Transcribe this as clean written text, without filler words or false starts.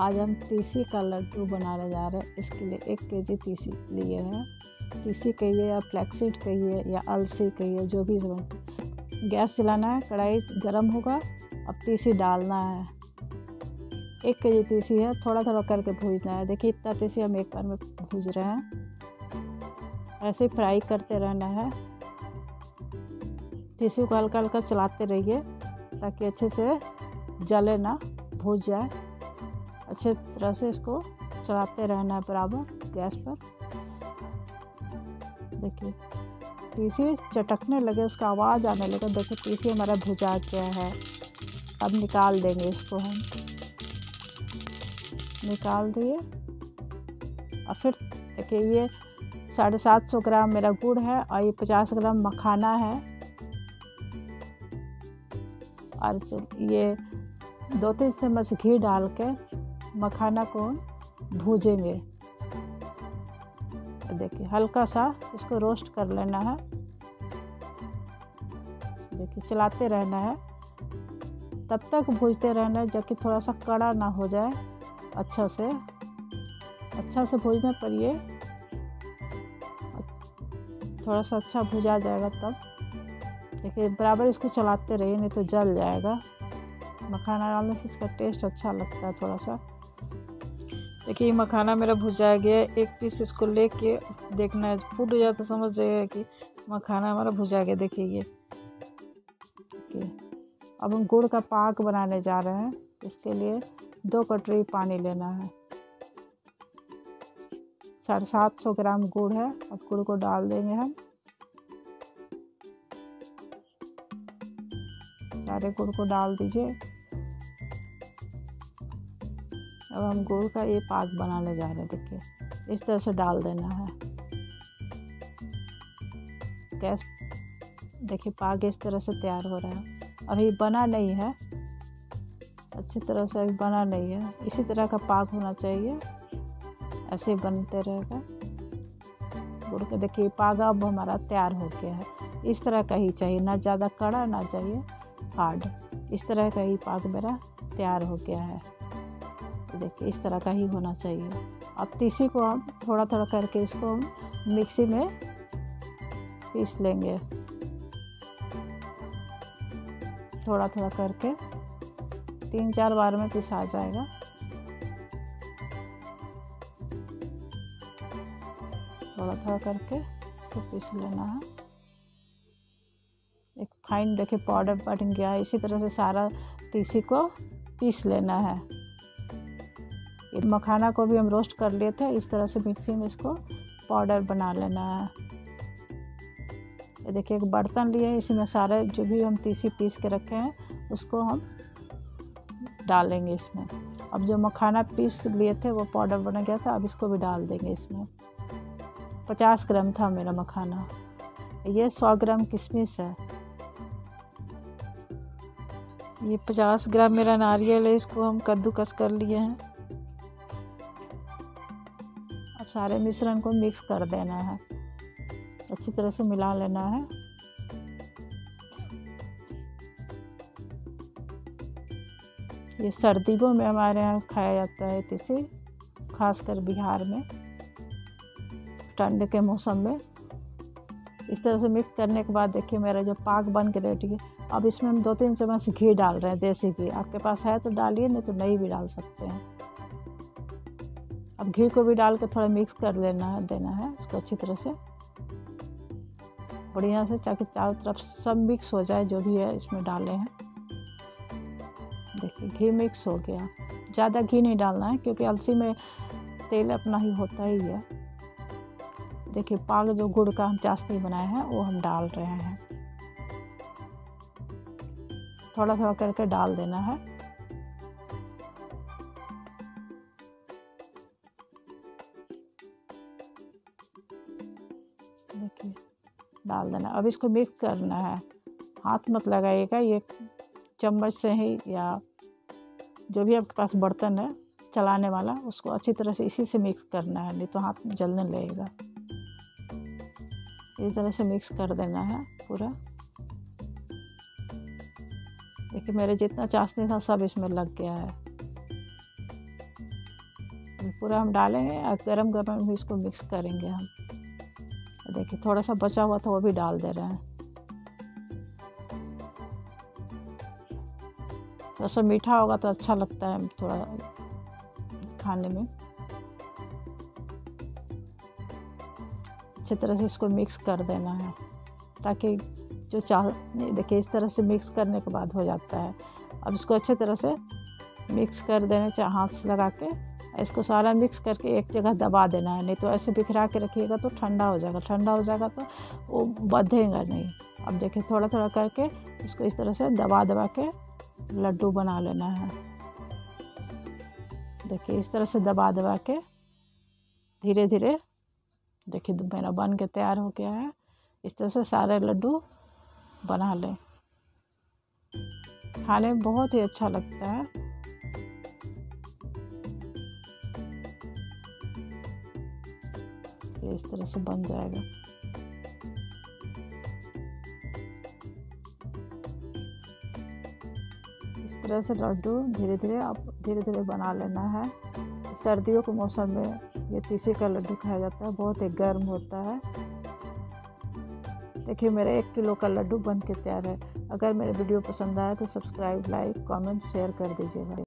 आज हम तीसी का लड्डू बनाने जा रहे हैं। इसके लिए 1 केजी तीसी लिए हैं। तीसी कहिए या फ्लैक्सीड कहिए या अलसी कहिए, जो भी समझ। गैस जलाना है, कढ़ाई गर्म होगा, अब तीसी डालना है। 1 केजी तीसी है, थोड़ा थोड़ा करके भूजना है। देखिए इतना तीसी हम एक बार में भूज रहे हैं। ऐसे फ्राई करते रहना है। तीसी को हल्का हल्का चलाते रहिए ताकि अच्छे से जले ना, भूज जाए। अच्छे तरह से इसको चलाते रहना है बराबर गैस पर। देखिए तीसी चटकने लगे, उसका आवाज़ आने लगा। देखिए तीसी हमारा भुजा गया है। अब निकाल देंगे इसको, हम निकाल दिए। और फिर देखिए ये 750 ग्राम मेरा गुड़ है और ये 50 ग्राम मखाना है और ये 2-3 चम्मच घी डाल के मखाना को भूजेंगे। देखिए हल्का सा इसको रोस्ट कर लेना है। देखिए चलाते रहना है, तब तक भूजते रहना है जबकि थोड़ा सा कड़ा ना हो जाए। अच्छा से भूजना पर ये थोड़ा सा अच्छा भुजा जाएगा तब। देखिए बराबर इसको चलाते रहिए, नहीं तो जल जाएगा। मखाना डालने से इसका टेस्ट अच्छा लगता है थोड़ा सा। देखिए ये मखाना मेरा भुजा गया। एक पीस इसको लेके देखना है, फूट जाए तो समझ जाएगा कि मखाना हमारा भुजा गया। देखिए ये अब हम गुड़ का पाक बनाने जा रहे हैं। इसके लिए 2 कटोरी पानी लेना है। 750 ग्राम गुड़ है। अब गुड़ को डाल देंगे हम, सारे गुड़ को डाल दीजिए। अब हम गुड़ का ये पाक बनाने जा रहे हैं। देखिए इस तरह से डाल देना है। गैस देखिए पाक इस तरह से तैयार हो रहा है। अभी बना नहीं है अच्छी तरह से, अभी बना नहीं है। इसी तरह का पाक होना चाहिए, ऐसे बनते रहेगा गुड़ का। देखिए पाक अब हमारा तैयार हो गया है। इस तरह का ही चाहिए, ना ज़्यादा कड़ा ना चाहिए हार्ड। इस तरह का ही पाक मेरा तैयार हो गया है। देखिए इस तरह का ही होना चाहिए। अब तीसी को हम थोड़ा थोड़ा करके इसको हम मिक्सी में पीस लेंगे, थोड़ा थोड़ा करके 3-4 बार में पिसा जाएगा। थोड़ा थोड़ा करके इसको पीस लेना है। एक फाइन देखिए पाउडर बन गया है। इसी तरह से सारा तीसी को पीस लेना है। मखाना को भी हम रोस्ट कर लिए थे, इस तरह से मिक्सी में इसको पाउडर बना लेना है। ये देखिए एक बर्तन लिए, इसमें सारे जो भी हम तीसी पीस के रखे हैं उसको हम डालेंगे इसमें। अब जो मखाना पीस लिए थे वो पाउडर बन गया था, अब इसको भी डाल देंगे इसमें। 50 ग्राम था मेरा मखाना। ये 100 ग्राम किशमिश है। ये 50 ग्राम मेरा नारियल है, इसको हम कद्दूकस कर लिए हैं। सारे मिश्रण को मिक्स कर देना है, अच्छी तरह से मिला लेना है। ये सर्दियों में हमारे यहाँ खाया जाता है तीसी, खासकर बिहार में ठंड के मौसम में। इस तरह से मिक्स करने के बाद देखिए मेरा जो पाक बन के रेडी है। अब इसमें हम 2-3 चम्मच घी डाल रहे हैं, देसी घी। आपके पास है तो डालिए, नहीं तो नहीं भी डाल सकते हैं। अब घी को भी डाल के थोड़ा मिक्स कर लेना है, देना है उसको अच्छी तरह से, बढ़िया से, ताकि चारों तरफ सब मिक्स हो जाए जो भी है इसमें डाले हैं। देखिए घी मिक्स हो गया। ज़्यादा घी नहीं डालना है क्योंकि अलसी में तेल अपना ही होता ही है। देखिए पाक जो गुड़ का हम चाशनी बनाए हैं वो हम डाल रहे हैं, थोड़ा थोड़ा करके डाल देना है। देखिए डाल देना। अब इसको मिक्स करना है, हाथ मत लगाइएगा। ये चम्मच से ही या जो भी आपके पास बर्तन है चलाने वाला, उसको अच्छी तरह से इसी से मिक्स करना है, नहीं तो हाथ जलने लगेगा। इस तरह से मिक्स कर देना है पूरा। देखिए मेरे जितना चाशनी था सब इसमें लग गया है। पूरा हम डाले हैं और गर्म गर्म भी इसको मिक्स करेंगे हम। देखिए थोड़ा सा बचा हुआ था वो भी डाल दे रहे हैं। थोड़ा सा मीठा होगा तो अच्छा लगता है थोड़ा खाने में। अच्छी तरह से इसको मिक्स कर देना है ताकि जो चाशनी, देखिए इस तरह से मिक्स करने के बाद हो जाता है। अब इसको अच्छी तरह से मिक्स कर देना चाहिए हाथ से लगा के। इसको सारा मिक्स करके एक जगह दबा देना है, नहीं तो ऐसे बिखरा के रखिएगा तो ठंडा हो जाएगा। ठंडा हो जाएगा तो वो बंधेगा नहीं। अब देखिए थोड़ा थोड़ा करके इसको इस तरह से दबा दबा के लड्डू बना लेना है। देखिए इस तरह से दबा दबा के धीरे धीरे, देखिए मेरा बन के तैयार हो गया है। इस तरह से सारे लड्डू बना लें, खाने में बहुत ही अच्छा लगता है। ये इस तरह से बन जाएगा। इस तरह से लड्डू धीरे धीरे आप धीरे धीरे बना लेना है। सर्दियों के मौसम में ये तीसी का लड्डू खाया जाता है, बहुत ही गर्म होता है। देखिए मेरा 1 किलो का लड्डू बन के तैयार है। अगर मेरे वीडियो पसंद आया तो सब्सक्राइब, लाइक, कमेंट, शेयर कर दीजिएगा।